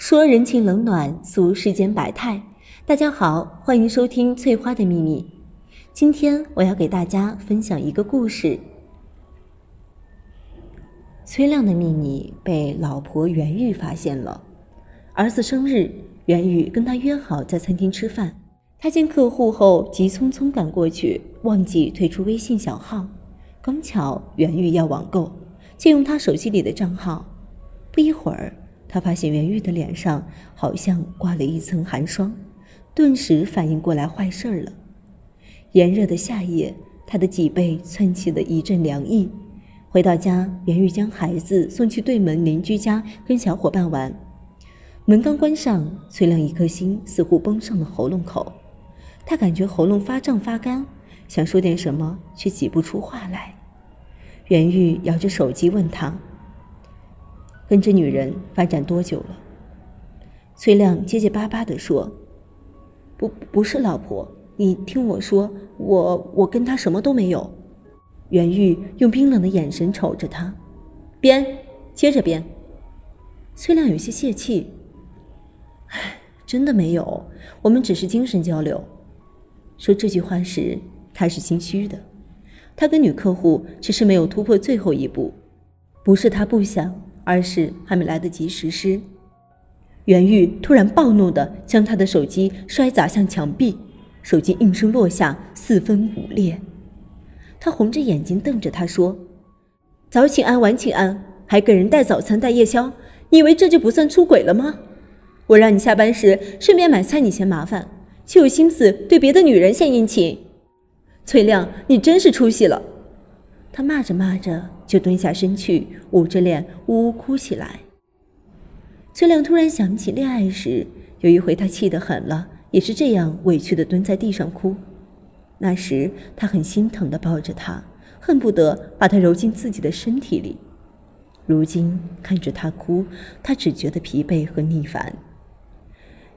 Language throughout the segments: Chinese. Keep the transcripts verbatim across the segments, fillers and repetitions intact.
说人情冷暖，诉世间百态。大家好，欢迎收听翠花的秘密。今天我要给大家分享一个故事。崔亮的秘密被老婆袁玉发现了。儿子生日，袁玉跟他约好在餐厅吃饭，他见客户后急匆匆赶过去，忘记退出微信小号。刚巧袁玉要网购，借用他手机里的账号。不一会儿，他发现袁玉的脸上好像挂了一层寒霜，顿时反应过来坏事儿了。炎热的夏夜，他的脊背窜起了一阵凉意。回到家，袁玉将孩子送去对门邻居家跟小伙伴玩。门刚关上，崔亮一颗心似乎绷上了喉咙口，他感觉喉咙发胀发干，想说点什么却挤不出话来。袁玉摇着手机问他，跟这女人发展多久了？崔亮结结巴巴地说，不不是老婆，你听我说，我我跟她什么都没有。袁玉用冰冷的眼神瞅着他，编，接着编。崔亮有些泄气，唉，真的没有，我们只是精神交流。说这句话时，他是心虚的，他跟女客户只是没有突破最后一步，不是他不想，而是还没来得及实施。袁玉突然暴怒地将他的手机摔砸向墙壁，手机应声落下，四分五裂。他红着眼睛瞪着他说，早请安晚请安，还给人带早餐带夜宵，你以为这就不算出轨了吗？我让你下班时顺便买菜你嫌麻烦，却有心思对别的女人献殷勤。崔亮，你真是出息了。他骂着骂着就蹲下身去，捂着脸呜呜哭起来。崔亮突然想起恋爱时，有一回他气得很了，也是这样委屈地蹲在地上哭。那时他很心疼地抱着他，恨不得把他揉进自己的身体里。如今看着他哭，他只觉得疲惫和逆反。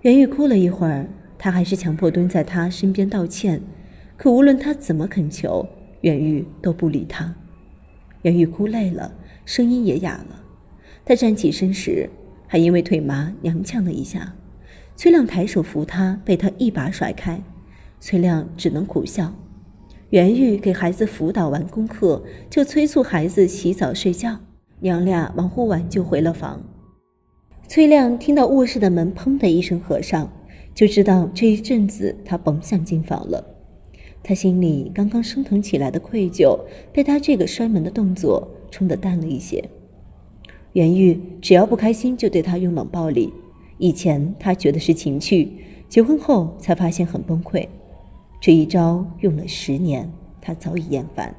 袁玉哭了一会儿，他还是强迫蹲在他身边道歉，可无论他怎么恳求，袁玉都不理他。袁玉哭累了，声音也哑了。他站起身时，还因为腿麻踉跄了一下。崔亮抬手扶他，被他一把甩开。崔亮只能苦笑。袁玉给孩子辅导完功课，就催促孩子洗澡睡觉，娘俩忙活完就回了房。崔亮听到卧室的门砰的一声合上，就知道这一阵子他甭想进房了。他心里刚刚升腾起来的愧疚，被他这个摔门的动作冲得淡了一些。袁玉只要不开心就对他用冷暴力，以前他觉得是情趣，结婚后才发现很崩溃。这一招用了十年，他早已厌烦。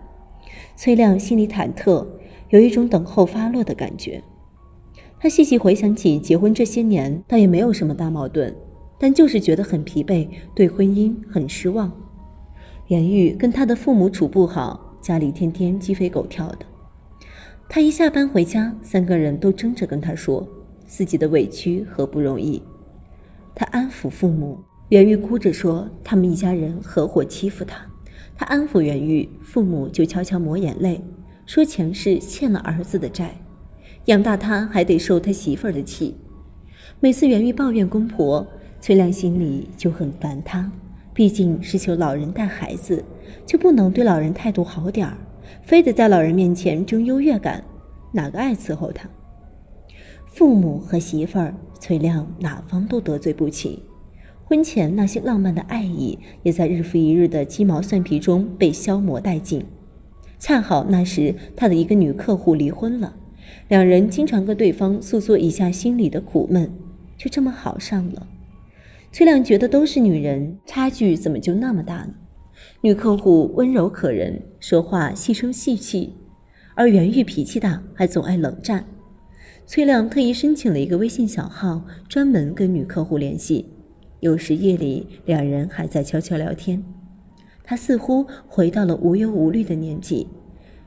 崔亮心里忐忑，有一种等候发落的感觉。他细细回想起结婚这些年，倒也没有什么大矛盾，但就是觉得很疲惫，对婚姻很失望。袁玉跟他的父母处不好，家里天天鸡飞狗跳的。他一下班回家，三个人都争着跟他说自己的委屈和不容易。他安抚父母，袁玉哭着说他们一家人合伙欺负他。他安抚袁玉，父母就悄悄抹眼泪，说前世欠了儿子的债，养大他还得受他媳妇儿的气。每次袁玉抱怨公婆，崔亮心里就很烦他，毕竟是求老人带孩子，就不能对老人态度好点儿，非得在老人面前争优越感，哪个爱伺候他？父母和媳妇儿，崔亮哪方都得罪不起。婚前那些浪漫的爱意，也在日复一日的鸡毛蒜皮中被消磨殆尽。恰好那时他的一个女客户离婚了，两人经常跟对方诉说一下心里的苦闷，就这么好上了。崔亮觉得都是女人，差距怎么就那么大呢？女客户温柔可人，说话细声细气，而袁玉脾气大，还总爱冷战。崔亮特意申请了一个微信小号，专门跟女客户联系。有时夜里，两人还在悄悄聊天。他似乎回到了无忧无虑的年纪，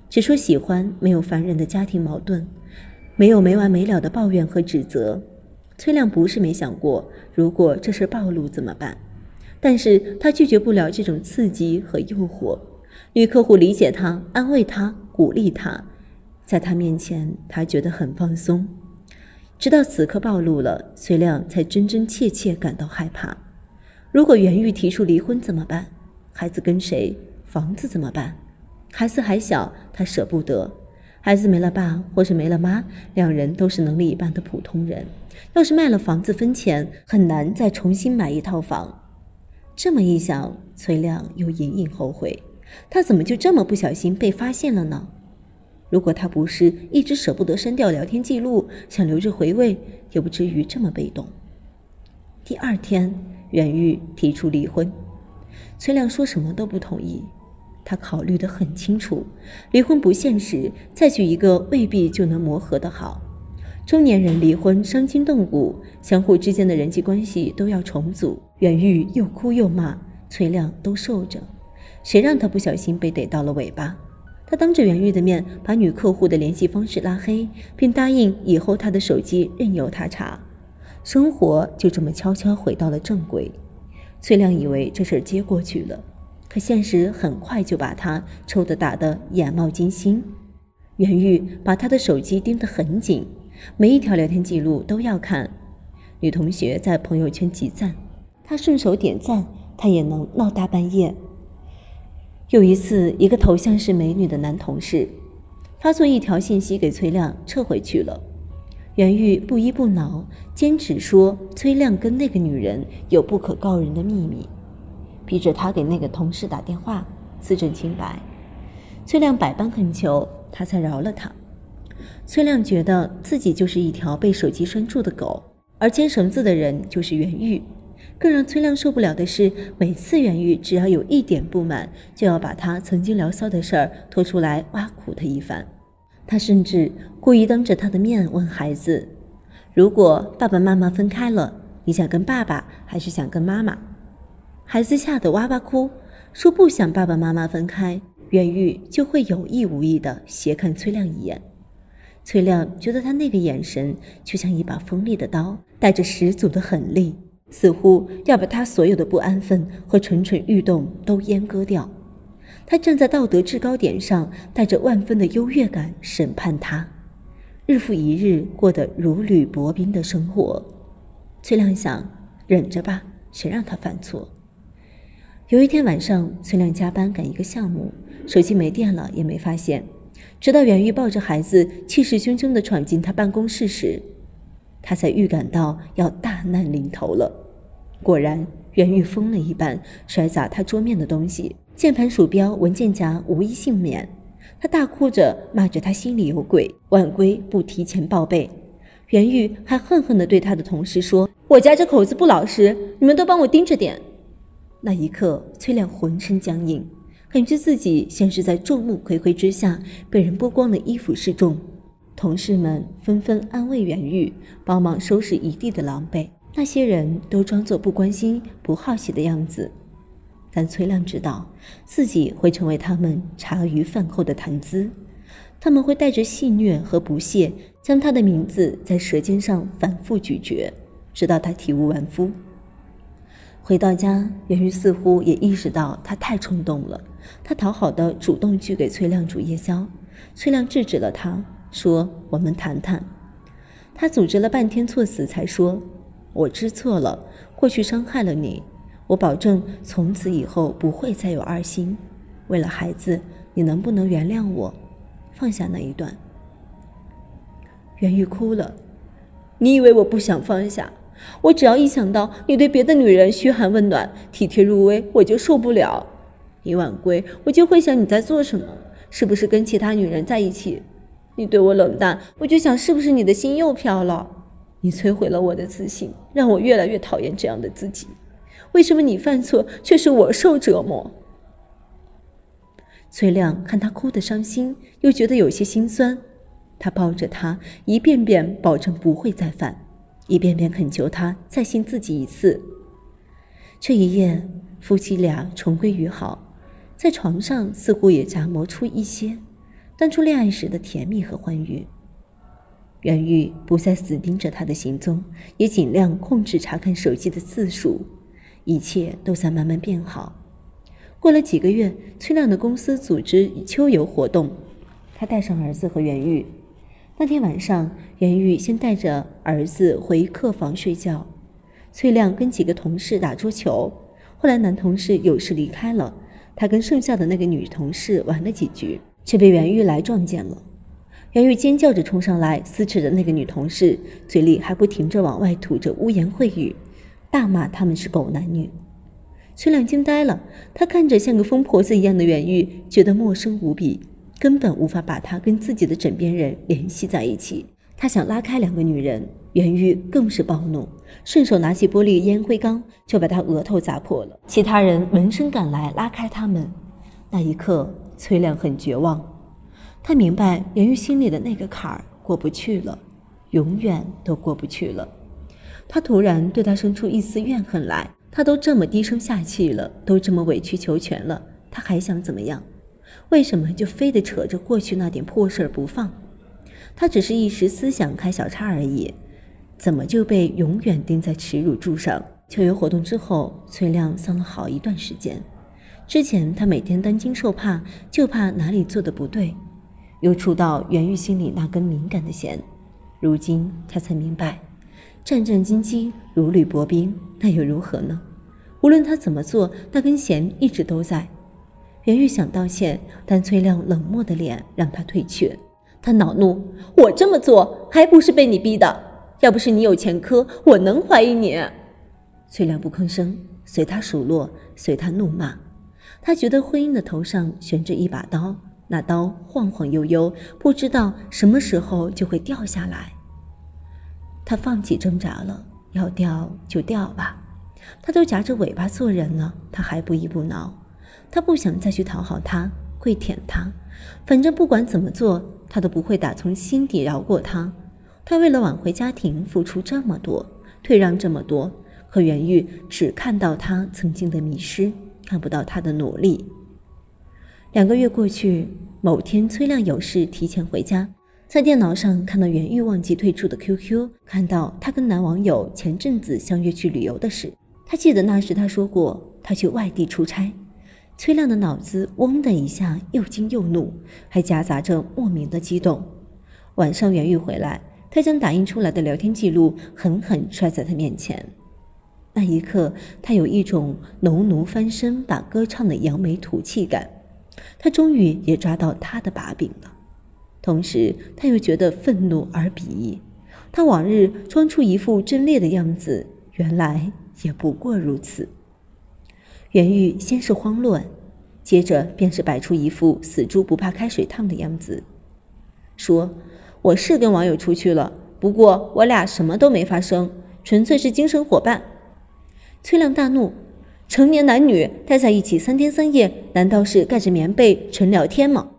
只说喜欢，没有烦人的家庭矛盾，没有没完没了的抱怨和指责。崔亮不是没想过，如果这事暴露怎么办？但是他拒绝不了这种刺激和诱惑。女客户理解他，安慰他，鼓励他，在他面前，他觉得很放松。直到此刻暴露了，隋亮才真真切切感到害怕。如果袁玉提出离婚怎么办？孩子跟谁？房子怎么办？孩子还小，他舍不得。孩子没了爸或是没了妈，两人都是能力一般的普通人，要是卖了房子分钱，很难再重新买一套房。这么一想，崔亮又隐隐后悔，他怎么就这么不小心被发现了呢？如果他不是一直舍不得删掉聊天记录，想留着回味，也不至于这么被动。第二天，袁玉提出离婚，崔亮说什么都不同意。他考虑得很清楚，离婚不现实，再娶一个未必就能磨合得好。中年人离婚伤筋动骨，相互之间的人际关系都要重组。袁玉又哭又骂，崔亮都受着，谁让他不小心被逮到了尾巴？他当着袁玉的面把女客户的联系方式拉黑，并答应以后他的手机任由他查。生活就这么悄悄回到了正轨。崔亮以为这事儿接过去了，可现实很快就把他抽得打得眼冒金星。袁玉把他的手机盯得很紧，每一条聊天记录都要看。女同学在朋友圈集赞，他顺手点赞，他也能闹大半夜。有一次，一个头像是美女的男同事发送一条信息给崔亮，撤回去了。袁玉不依不挠，坚持说崔亮跟那个女人有不可告人的秘密，逼着他给那个同事打电话自证清白。崔亮百般恳求，他才饶了他。崔亮觉得自己就是一条被手机拴住的狗，而牵绳子的人就是袁玉。更让崔亮受不了的是，每次袁玉只要有一点不满，就要把他曾经聊骚的事儿拖出来挖苦他一番。他甚至故意当着他的面问孩子，如果爸爸妈妈分开了，你想跟爸爸还是想跟妈妈？孩子吓得哇哇哭，说不想爸爸妈妈分开。袁玉就会有意无意地斜看崔亮一眼，崔亮觉得他那个眼神就像一把锋利的刀，带着十足的狠力，似乎要把他所有的不安分和蠢蠢欲动都阉割掉。他站在道德制高点上，带着万分的优越感审判他，日复一日过得如履薄冰的生活。崔亮想，忍着吧，谁让他犯错？有一天晚上，崔亮加班赶一个项目，手机没电了也没发现，直到袁玉抱着孩子气势汹汹地闯进他办公室时，他才预感到要大难临头了。果然，袁玉疯了一般，摔砸他桌面的东西，键盘、鼠标、文件夹无一幸免。他大哭着骂着他心里有鬼，晚归不提前报备。袁玉还恨恨地对他的同事说：“我家这口子不老实，你们都帮我盯着点。”那一刻，崔亮浑身僵硬，感觉自己像是在众目睽睽之下被人剥光了衣服示众。同事们纷纷安慰袁玉，帮忙收拾一地的狼狈。那些人都装作不关心、不好奇的样子，但崔亮知道自己会成为他们茶余饭后的谈资，他们会带着戏谑和不屑，将他的名字在舌尖上反复咀嚼，直到他体无完肤。回到家，袁玉似乎也意识到他太冲动了，他讨好的主动去给崔亮煮夜宵，崔亮制止了他，说我们谈谈。他组织了半天措辞才说，我知错了，过去伤害了你，我保证从此以后不会再有二心，为了孩子，你能不能原谅我？放下那一段。袁玉哭了，你以为我不想放下？我只要一想到你对别的女人嘘寒问暖、体贴入微，我就受不了。你晚归，我就会想你在做什么，是不是跟其他女人在一起？你对我冷淡，我就想是不是你的心又飘了？你摧毁了我的自信，让我越来越讨厌这样的自己。为什么你犯错，却是我受折磨？崔亮看他哭得伤心，又觉得有些心酸，他抱着他，一遍遍保证不会再犯。一遍遍恳求他再信自己一次。这一夜，夫妻俩重归于好，在床上似乎也杂磨出一些当初恋爱时的甜蜜和欢愉。袁玉不再死盯着他的行踪，也尽量控制查看手机的次数，一切都在慢慢变好。过了几个月，崔亮的公司组织秋游活动，他带上儿子和袁玉，那天晚上，袁玉先带着儿子回客房睡觉，崔亮跟几个同事打桌球，后来男同事有事离开了，他跟剩下的那个女同事玩了几局，却被袁玉来撞见了。袁玉尖叫着冲上来，撕扯着那个女同事，嘴里还不停着往外吐着污言秽语，大骂他们是狗男女。崔亮惊呆了，他看着像个疯婆子一样的袁玉，觉得陌生无比，根本无法把他跟自己的枕边人联系在一起。他想拉开两个女人，袁玉更是暴怒，顺手拿起玻璃烟灰缸就把他额头砸破了。其他人闻声赶来拉开他们，那一刻崔亮很绝望，他明白袁玉心里的那个坎儿过不去了，永远都过不去了。他突然对他生出一丝怨恨来，他都这么低声下气了，都这么委曲求全了，他还想怎么样？为什么就非得扯着过去那点破事不放？他只是一时思想开小差而已，怎么就被永远钉在耻辱柱上？秋游活动之后，崔亮丧了好一段时间。之前他每天担惊受怕，就怕哪里做的不对，又触到袁玉心里那根敏感的弦。如今他才明白，战战兢兢如履薄冰，那又如何呢？无论他怎么做，那根弦一直都在。袁玉想道歉，但崔亮冷漠的脸让他退却。他恼怒：我这么做还不是被你逼的？要不是你有前科，我能怀疑你？崔亮不吭声，随他数落，随他怒骂。他觉得婚姻的头上悬着一把刀，那刀晃晃悠悠，不知道什么时候就会掉下来。他放弃挣扎了，要掉就掉吧。他都夹着尾巴做人了，他还不依不挠。他不想再去讨好他，跪舔他，反正不管怎么做，他都不会打从心底饶过他。他为了挽回家庭付出这么多，退让这么多，可袁玉只看到他曾经的迷失，看不到他的努力。两个月过去，某天崔亮有事提前回家，在电脑上看到袁玉忘记退出的 Q Q， 看到他跟男网友前阵子相约去旅游的事。他记得那时他说过，他去外地出差。崔亮的脑子嗡的一下，又惊又怒，还夹杂着莫名的激动。晚上袁玉回来，他将打印出来的聊天记录狠狠摔在他面前。那一刻，他有一种农奴翻身把歌唱的扬眉吐气感。他终于也抓到他的把柄了，同时他又觉得愤怒而鄙夷。他往日装出一副真烈的样子，原来也不过如此。袁玉先是慌乱，接着便是摆出一副死猪不怕开水烫的样子，说：我是跟网友出去了，不过我俩什么都没发生，纯粹是精神伙伴。崔亮大怒：成年男女待在一起三天三夜，难道是盖着棉被纯聊天吗？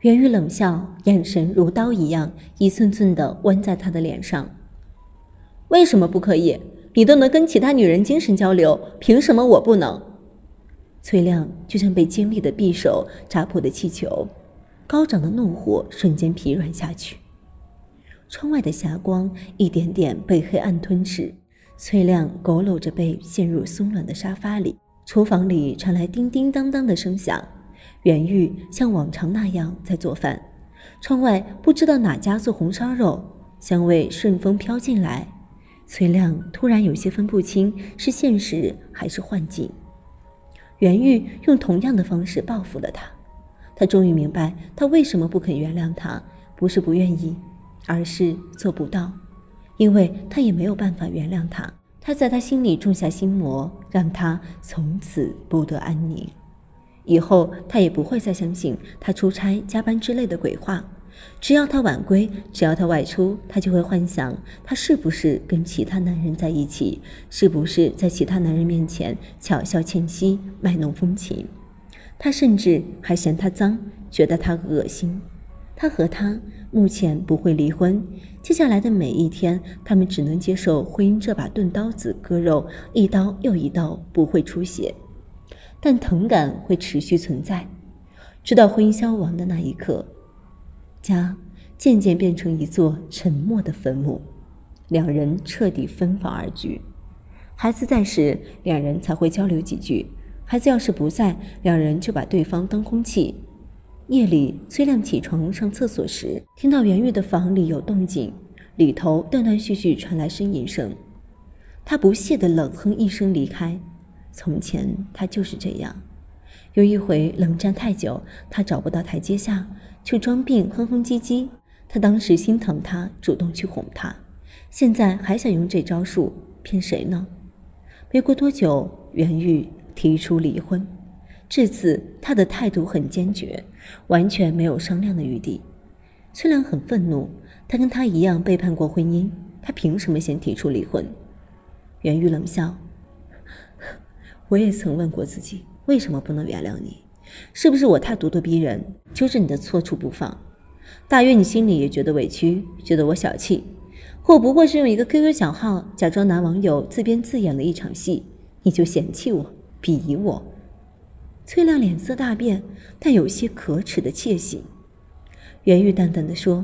袁玉冷笑，眼神如刀一样，一寸寸地剜在他的脸上。为什么不可以？你都能跟其他女人精神交流，凭什么我不能？崔亮就像被尖利的匕首扎破的气球，高涨的怒火瞬间疲软下去。窗外的霞光一点点被黑暗吞噬，崔亮佝偻着背陷入松软的沙发里。厨房里传来叮叮当当的声响，袁玉像往常那样在做饭。窗外不知道哪家做红烧肉，香味顺风飘进来。崔亮突然有些分不清是现实还是幻境。袁玉用同样的方式报复了他，他终于明白他为什么不肯原谅他，不是不愿意，而是做不到，因为他也没有办法原谅他。他在他心里种下心魔，让他从此不得安宁。以后他也不会再相信他出差加班之类的鬼话，只要他晚归，只要他外出，他就会幻想他是不是跟其他男人在一起，是不是在其他男人面前巧笑倩兮，卖弄风情。他甚至还嫌他脏，觉得他恶心。他和他目前不会离婚，接下来的每一天，他们只能接受婚姻这把钝刀子割肉，一刀又一刀，不会出血，但疼感会持续存在，直到婚姻消亡的那一刻。家渐渐变成一座沉默的坟墓，两人彻底分房而居。孩子在时，两人才会交流几句；孩子要是不在，两人就把对方当空气。夜里，崔亮起床上厕所时，听到袁玉的房里有动静，里头断断续续传来呻吟声。他不屑地冷哼一声离开。从前他就是这样，有一回冷战太久，他找不到台阶下，就装病哼哼唧唧。他当时心疼他，主动去哄他，现在还想用这招数骗谁呢？没过多久，袁玉提出离婚。这次他的态度很坚决，完全没有商量的余地。崔亮很愤怒，他跟他一样背叛过婚姻，他凭什么先提出离婚？袁玉冷笑，我也曾问过自己，为什么不能原谅你？是不是我太咄咄逼人，揪着你的错处不放？大约你心里也觉得委屈，觉得我小气，或不过是用一个 Q Q 小号假装男网友自编自演了一场戏，你就嫌弃我，鄙夷我。崔亮脸色大变，但有些可耻的窃喜。袁玉淡淡地说，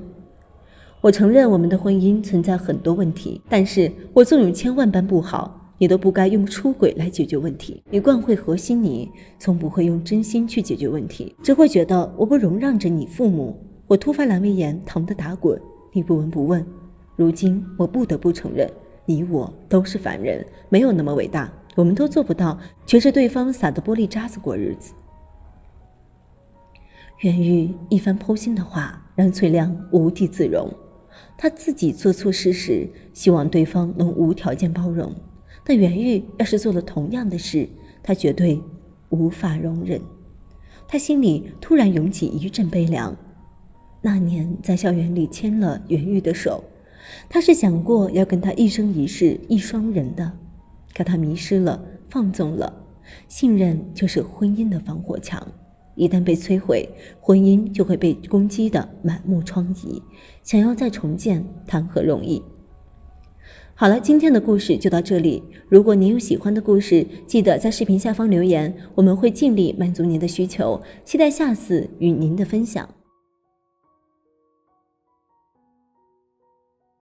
我承认我们的婚姻存在很多问题，但是我纵有千万般不好，你都不该用出轨来解决问题。你惯会和稀泥，从不会用真心去解决问题，只会觉得我不容让着你父母，我突发阑尾炎疼得打滚，你不闻不问。如今我不得不承认，你我都是凡人，没有那么伟大，我们都做不到觉着对方撒的玻璃渣子过日子。袁玉一番剖心的话让崔亮无地自容。他自己做错事时，希望对方能无条件包容，但袁玉要是做了同样的事，他绝对无法容忍。他心里突然涌起一阵悲凉。那年在校园里牵了袁玉的手，他是想过要跟他一生一世一双人的，可他迷失了，放纵了。信任就是婚姻的防火墙，一旦被摧毁，婚姻就会被攻击得满目疮痍，想要再重建谈何容易。好了，今天的故事就到这里。如果您有喜欢的故事，记得在视频下方留言，我们会尽力满足您的需求，期待下次与您的分享。